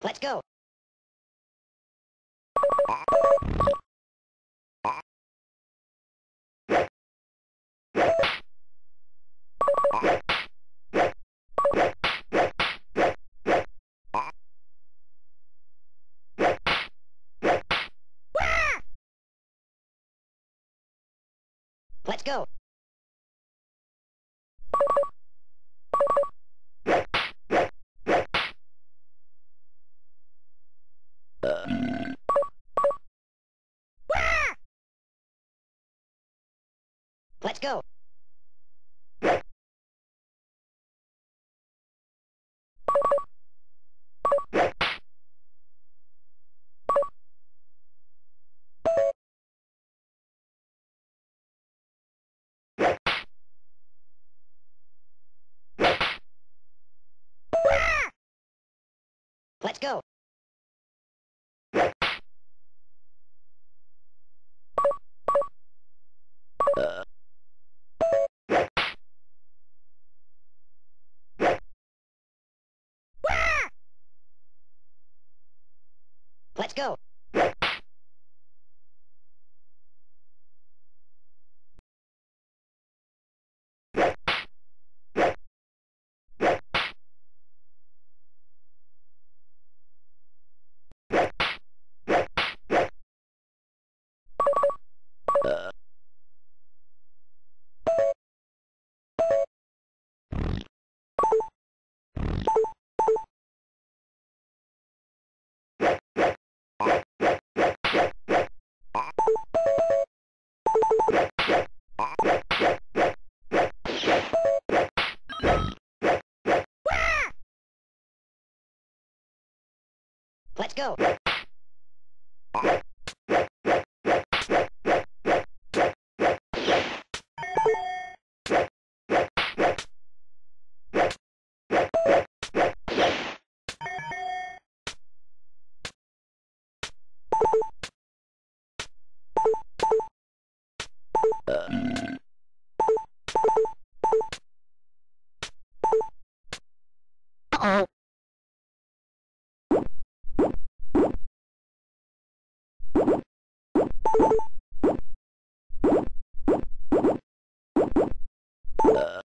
Let's go. Let's go. Let's go. Let's go. Let's go. Let's go. Uh-oh.